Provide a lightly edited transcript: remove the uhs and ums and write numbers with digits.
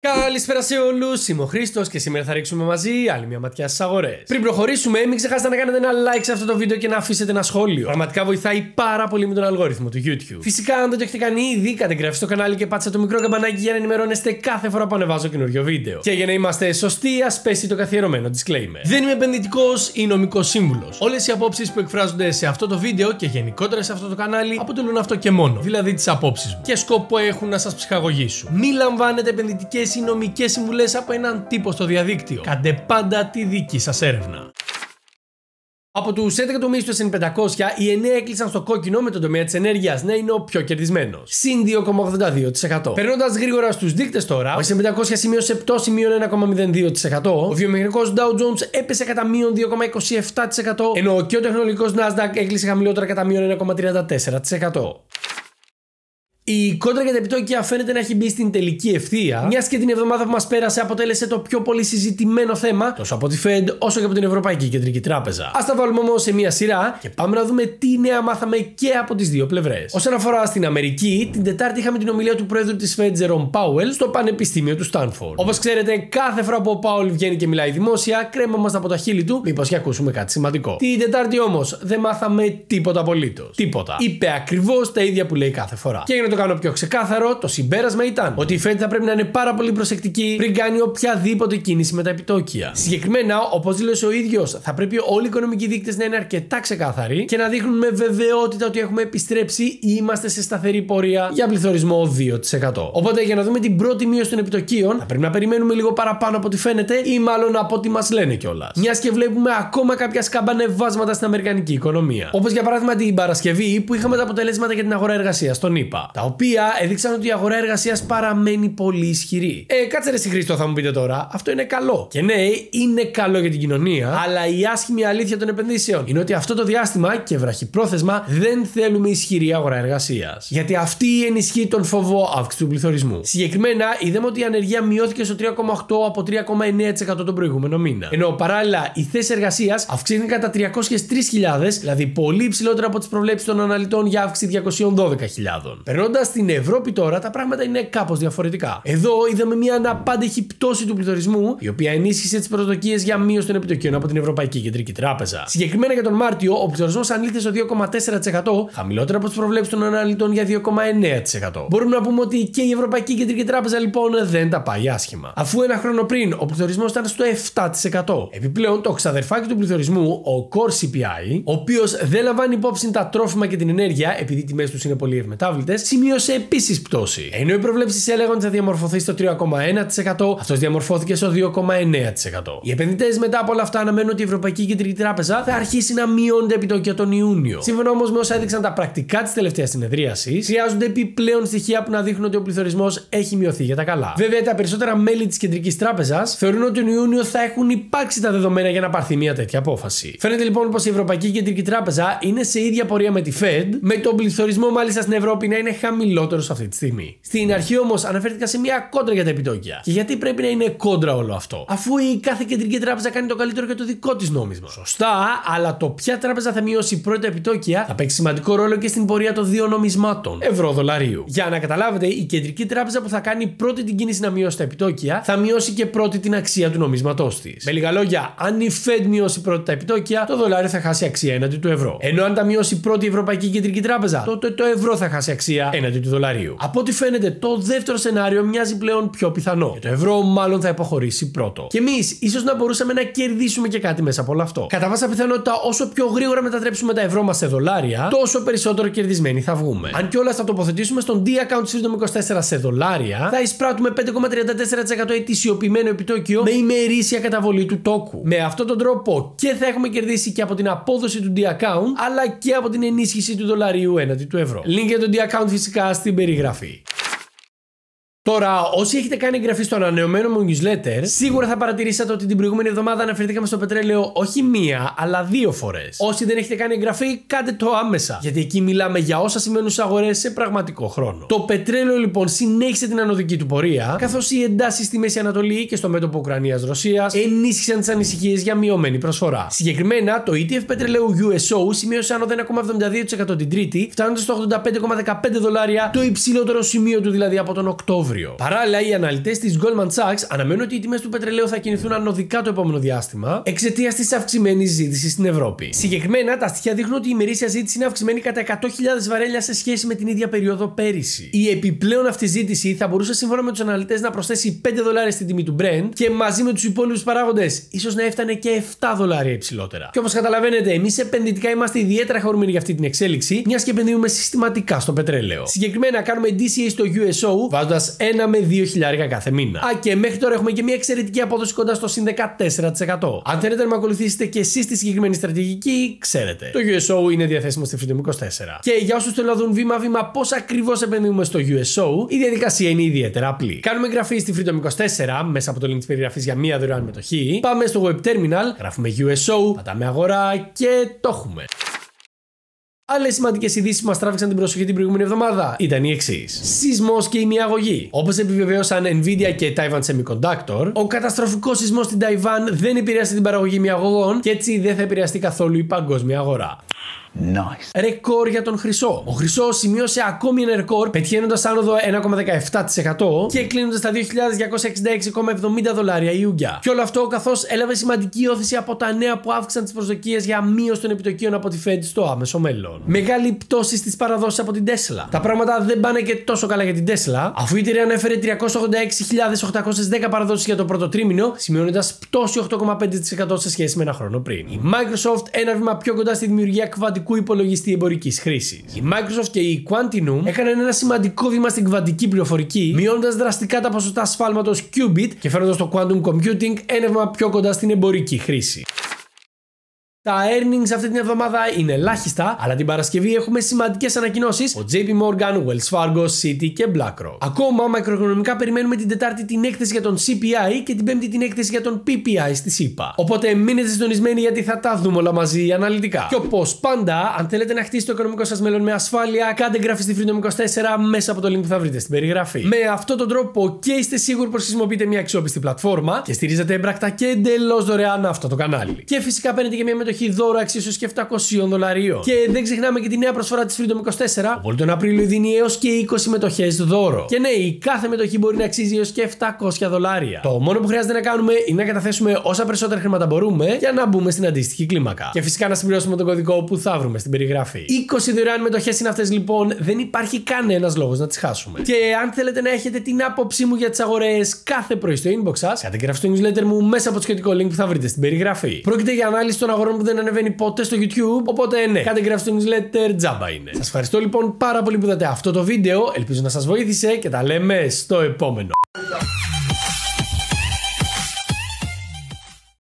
Καλησπέρα σε όλους, είμαι ο Χρήστος και σήμερα θα ρίξουμε μαζί άλλη μια ματιά στις αγορές. Πριν προχωρήσουμε, μην ξεχάσετε να κάνετε ένα like σε αυτό το βίντεο και να αφήσετε ένα σχόλιο. Πραγματικά βοηθάει πάρα πολύ με τον αλγόριθμο του YouTube. Φυσικά, αν δεν το έχετε κάνει ήδη, κατεγγραφείτε στο κανάλι και πάτσε το μικρό καμπανάκι για να ενημερώνεστε κάθε φορά που ανεβάζω καινούριο βίντεο. Και για να είμαστε σωστοί, ας πέσει το καθιερωμένο disclaimer. Δεν είμαι επενδυτικός ή νομικός σύμβουλος. Όλες οι απόψεις που εκφράζονται σε αυτό το βίντεο και γενικότερα σε αυτό το κανάλι αποτελούν αυτό και μόνο. Δηλαδή τις απόψεις μου. Και σκοπό έχουν να σας ψυχαγωγήσουν. Μη λαμβάνετε επενδυτικές ή νομικές συμβουλές από έναν τύπο στο διαδίκτυο. Κάντε πάντα τη δική σας έρευνα. Από τους 11 τομείς του S&P 500, οι 9 έκλεισαν στο κόκκινο με τον τομέα της ενέργειας να είναι ο πιο κερδισμένος. Συν 2,82%. Περνώντας γρήγορα στους δείκτες τώρα, ο S&P 500 σημείωσε πτώση μείον 1,02%, ο βιομηχανικός Dow Jones έπεσε κατά μείον 2,27%, ενώ και ο τεχνολογικός Nasdaq έκλεισε χαμηλότερα κατά μείον 1,34%. Η κόντρα για τα επιτόκια φαίνεται να έχει μπει στην τελική ευθεία, μιας και την εβδομάδα που μας πέρασε αποτέλεσε το πιο πολύ συζητημένο θέμα τόσο από τη Fed όσο και από την Ευρωπαϊκή Κεντρική Τράπεζα. Ας τα βάλουμε όμως σε μία σειρά και πάμε να δούμε τι νέα μάθαμε και από τις δύο πλευρές. Όσον αφορά στην Αμερική, την Τετάρτη είχαμε την ομιλία του πρόεδρου της Fed, Jerome Powell, στο Πανεπιστήμιο του Στάνφορντ. Όπως ξέρετε, κάθε φορά που ο Powell βγαίνει και μιλάει δημόσια, κρέμαμαστε από τα χείλη του, μήπως και ακούσουμε κάτι σημαντικό. Την Τετάρτη όμως δεν μάθαμε τίποτα απολύτως. Τίποτα. Είπε ακριβώς τα ίδια που λέει κάθε φορά. Το κάνω πιο ξεκάθαρο, το συμπέρασμα ήταν ότι η Fed θα πρέπει να είναι πάρα πολύ προσεκτική πριν κάνει οποιαδήποτε κίνηση με τα επιτόκια. Συγκεκριμένα, όπως δήλωσε ο ίδιος, θα πρέπει όλοι οι οικονομικοί δείκτες να είναι αρκετά ξεκάθαροι και να δείχνουν με βεβαιότητα ότι έχουμε επιστρέψει ή είμαστε σε σταθερή πορεία για πληθωρισμό 2%. Οπότε, για να δούμε την πρώτη μείωση των επιτοκίων, θα πρέπει να περιμένουμε λίγο παραπάνω από ό,τι φαίνεται ή μάλλον από ό,τι μας λένε κιόλας. Μιας και βλέπουμε ακόμα κάποια σκαμπανεβάσματα στην αμερικανική οικονομία. Όπως για παράδειγμα την Παρασκευή που είχαμε τα αποτελέσματα για την αγορά εργασίας στον ΙΠΑ, τα οποία έδειξαν ότι η αγορά εργασίας παραμένει πολύ ισχυρή. Κάτσε ρε στη Χρήστο, θα μου πείτε τώρα, αυτό είναι καλό. Και ναι, είναι καλό για την κοινωνία, αλλά η άσχημη αλήθεια των επενδύσεων είναι ότι αυτό το διάστημα και βραχυπρόθεσμα δεν θέλουμε ισχυρή αγορά εργασίας. Γιατί αυτή ενισχύει τον φόβο αύξηση του πληθωρισμού. Συγκεκριμένα, είδαμε ότι η ανεργία μειώθηκε στο 3,8 από 3,9% τον προηγούμενο μήνα. Ενώ παράλληλα οι θέσεις εργασίας αυξήθηκαν κατά 303.000, δηλαδή πολύ ψηλότερα από τις προβλέψεις των αναλυτών για αύξηση 212.000. Περνώντας στην Ευρώπη τώρα, τα πράγματα είναι κάπως διαφορετικά. Εδώ είδαμε μια αναπάντεχη πτώση του πληθωρισμού, η οποία ενίσχυσε τις προσδοκίες για μείωση των επιτοκίων από την Ευρωπαϊκή Κεντρική Τράπεζα. Συγκεκριμένα για τον Μάρτιο, ο πληθωρισμός ανήλθε στο 2,4%, χαμηλότερα από τις προβλέψεις των αναλυτών για 2,9%. Μπορούμε να πούμε ότι και η Ευρωπαϊκή Κεντρική Τράπεζα λοιπόν δεν τα πάει άσχημα. Αφού ένα χρόνο πριν ο πληθωρισμός ήταν στο 7%. Επιπλέον, το ξαδερφάκι του πληθωρισμού, ο Core CPI, ο οποίος δεν λαμβάνει υπόψη τα τρόφιμα και την ενέργεια, επειδή οι τιμές τους είναι πολύ ευμετάβλητες, σημείωσε επίσης πτώση. Ενώ οι προβλέψεις έλεγαν ότι θα διαμορφωθεί στο 3,1%, αυτός διαμορφώθηκε στο 2,9%. Οι επενδυτές μετά από όλα αυτά αναμένουν ότι η Ευρωπαϊκή Κεντρική Τράπεζα θα αρχίσει να μειώνεται επιτόκια τον Ιούνιο. Σύμφωνα όμως με όσα έδειξαν τα πρακτικά της τελευταίας συνεδρίασης, χρειάζονται επιπλέον στοιχεία που να δείχνουν ότι ο πληθωρισμός έχει μειωθεί για τα καλά. Βέβαια, τα περισσότερα μέλη της Κεντρικής Τράπεζας θεωρούν ότι τον Ιούνιο θα έχουν υπάρξει τα δεδομένα για να πάρθει μια τέτοια απόφαση. Φαίνεται λοιπόν πως η Ευρωπαϊκή Κεντρική Τράπεζα είναι σε ίδια πορεία με τη Fed, με τον πληθωρισμό μάλιστα στην Ευρώπη να είναι χαμηλότερο αυτή τη στιγμή. Στην αρχή όμως αναφέρθηκα σε μια κόντρα για τα επιτόκια. Και γιατί πρέπει να είναι κόντρα όλο αυτό, αφού η κάθε κεντρική τράπεζα κάνει το καλύτερο για το δικό της νόμισμα. Σωστά, αλλά το ποια τράπεζα θα μειώσει πρώτα επιτόκια θα παίξει σημαντικό ρόλο και στην πορεία των δύο νομισμάτων, ευρώ-δολαρίου. Για να καταλάβετε, η κεντρική τράπεζα που θα κάνει πρώτη την κίνηση να μειώσει τα επιτόκια θα μειώσει και πρώτη την αξία του νομίσματός της. Με λίγα λόγια, αν η Fed μειώσει πρώτη τα επιτόκια, το δολάριο θα χάσει αξία έναντι του ευρώ. Ενώ αν τα μειώσει πρώτη η Ευρωπαϊκή Κεντρική Τράπεζα, τότε το ευρώ θα χάσει αξία έναντι του δολαρίου. Από ό,τι φαίνεται, το δεύτερο σενάριο μοιάζει πλέον πιο πιθανό. Και το ευρώ, μάλλον, θα υποχωρήσει πρώτο. Και εμείς, ίσως να μπορούσαμε να κερδίσουμε και κάτι μέσα από όλο αυτό. Κατά πάσα πιθανότητα, όσο πιο γρήγορα μετατρέψουμε τα ευρώ μας σε δολάρια, τόσο περισσότερο κερδισμένοι θα βγούμε. Αν κιόλας θα τοποθετήσουμε στον D-account Freedom 24 σε δολάρια, θα εισπράττουμε 5,34% ετησιοποιημένο επιτόκιο με ημερήσια καταβολή του τόκου. Με αυτόν τον τρόπο και θα έχουμε κερδίσει και από την απόδοση του D-account, αλλά και από την ενίσχυση του δολαρίου έναντι του ευρώ. Link για τον D-account φυσικά στην περιγραφή. Τώρα, όσοι έχετε κάνει εγγραφή στο ανανεωμένο μου newsletter, σίγουρα θα παρατηρήσατε ότι την προηγούμενη εβδομάδα αναφερθήκαμε στο πετρέλαιο όχι μία, αλλά δύο φορές. Όσοι δεν έχετε κάνει εγγραφή, κάντε το άμεσα. Γιατί εκεί μιλάμε για όσα σημαίνουν στις αγορές σε πραγματικό χρόνο. Το πετρέλαιο λοιπόν συνέχισε την ανωδική του πορεία, καθώς οι εντάσεις στη Μέση Ανατολή και στο μέτωπο Ουκρανίας-Ρωσίας ενίσχυσαν τις ανησυχίες για μειωμένη προσφορά. Συγκεκριμένα, το ETF πετρελαίου USO σημείωσε άνοδο 1,72% την Τρίτη, φτάνοντας στο 85,15 δολάρια, το υψηλότερο σημείο του δηλαδή από τον Οκτώβριο. αύριο. Παράλληλα, οι αναλυτές της Goldman Sachs αναμένουν ότι οι τιμές του πετρελαίου θα κινηθούν ανωδικά το επόμενο διάστημα εξαιτίας της αυξημένης ζήτησης στην Ευρώπη. Συγκεκριμένα, τα στοιχεία δείχνουν ότι η ημερήσια ζήτηση είναι αυξημένη κατά 100.000 βαρέλια σε σχέση με την ίδια περίοδο πέρυσι. Η επιπλέον αυτή ζήτηση θα μπορούσε, σύμφωνα με τους αναλυτές, να προσθέσει $5 στην τιμή του Brent και μαζί με τους υπόλοιπους παράγοντες ίσως να έφτανε και $7 υψηλότερα. Και όπως καταλαβαίνετε, εμείς επενδυτικά είμαστε ιδιαίτερα χαρούμενοι για αυτή την εξέλιξη, μιας και επενδύουμε συστηματικά στο πετρέλαιο. Συγκεκριμένα, κάνουμε DCA στο USO βάζοντας 1 με 2 χιλιάρικα κάθε μήνα. Α, και μέχρι τώρα έχουμε και μια εξαιρετική απόδοση κοντά στο συν 14%. Αν θέλετε να με ακολουθήσετε και εσείς τη συγκεκριμένη στρατηγική, ξέρετε. Το USO είναι διαθέσιμο στη Freedom 24. Και για όσους θέλουν να δουν βήμα-βήμα πώς ακριβώς επενδύουμε στο USO, η διαδικασία είναι ιδιαίτερα απλή. Κάνουμε εγγραφή στη Freedom 24 μέσα από το link της περιγραφής για μία δωρεάν μετοχή. Πάμε στο web terminal, γράφουμε USO, πατάμε αγορά και το έχουμε. Άλλες σημαντικές ειδήσεις που μας τράβηξαν την προσοχή την προηγούμενη εβδομάδα ήταν οι εξής. Σεισμός και ημιαγωγή. Όπως επιβεβαίωσαν Nvidia και Taiwan Semiconductor, ο καταστροφικός σεισμός στην Ταϊβάν δεν επηρέασε την παραγωγή ημιαγωγών και έτσι δεν θα επηρεαστεί καθόλου η παγκόσμια αγορά. Nice. Ρεκόρ για τον χρυσό. Ο χρυσός σημείωσε ακόμη ένα ρεκόρ, πετυχαίνοντας άνοδο 1,17% και κλείνοντας τα $2.266,70 η ουγγιά. Και όλο αυτό καθώς έλαβε σημαντική όθηση από τα νέα που αύξησαν τις προσδοκίες για μείωση των επιτοκίων από τη Fed στο άμεσο μέλλον. Μεγάλη πτώση στις παραδόσεις από την Tesla. Τα πράγματα δεν πάνε και τόσο καλά για την Tesla, αφού η εταιρεία ανέφερε 386.810 παραδόσεις για το πρώτο τρίμηνο, σημειώνοντας πτώση 8,5% σε σχέση με ένα χρόνο πριν. Η Microsoft ένα βήμα πιο κοντά στη δημιουργία κβαντικού υπολογιστή εμπορικής χρήσης. Η Microsoft και η Quantinum έκαναν ένα σημαντικό βήμα στην κβαντική πληροφορική, μειώνοντας δραστικά τα ποσοστά σφάλματος qubit και φέρνοντας το quantum computing ένα βήμα πιο κοντά στην εμπορική χρήση. Τα earnings αυτή την εβδομάδα είναι ελάχιστα, αλλά την Παρασκευή έχουμε σημαντικές ανακοινώσεις από JP Morgan, Wells Fargo, Citi και BlackRock. Ακόμα, μακροοικονομικά περιμένουμε την Τετάρτη την έκθεση για τον CPI και την Πέμπτη την έκθεση για τον PPI στις ΙΠΑ. Οπότε μείνετε συντονισμένοι γιατί θα τα δούμε όλα μαζί αναλυτικά. Και όπως πάντα, αν θέλετε να χτίσετε το οικονομικό σας μέλλον με ασφάλεια, κάντε εγγραφή στη Freedom 24 μέσα από το link που θα βρείτε στην περιγραφή. Με αυτόν τον τρόπο και είστε σίγουροι πως χρησιμοποιείτε μια αξιόπιστη πλατφόρμα και στηρίζετε έμπρακτα και εντελώς δωρεάν αυτό το κανάλι. Και φυσικά παίρνετε και μια μετοχή δώρο αξίσεως και $700. Και δεν ξεχνάμε και τη νέα προσφορά της Freedom 24 που τον Απρίλιο δίνει έως και 20 μετοχές δώρο. Και ναι, η κάθε μετοχή μπορεί να αξίζει έως και $700. Το μόνο που χρειάζεται να κάνουμε είναι να καταθέσουμε όσα περισσότερα χρήματα μπορούμε για να μπούμε στην αντίστοιχη κλίμακα. Και φυσικά να συμπληρώσουμε τον κωδικό που θα βρούμε στην περιγραφή. 20 δωρεάν μετοχές είναι αυτές λοιπόν, δεν υπάρχει κανένας λόγος να τις χάσουμε. Και αν θέλετε να έχετε την άποψή μου για τις αγορές κάθε πρωί στο inbox σας, καταγραφείτε στο newsletter μου μέσα από το σχετικό link που θα βρείτε στην περιγραφή. Πρόκειται για ανάλυση των αγορών που δεν ανεβαίνει ποτέ στο YouTube, οπότε ναι, κάντε εγγραφή στο newsletter, τζάμπα είναι. Σας ευχαριστώ λοιπόν πάρα πολύ που είδατε αυτό το βίντεο, ελπίζω να σας βοήθησε και τα λέμε στο επόμενο.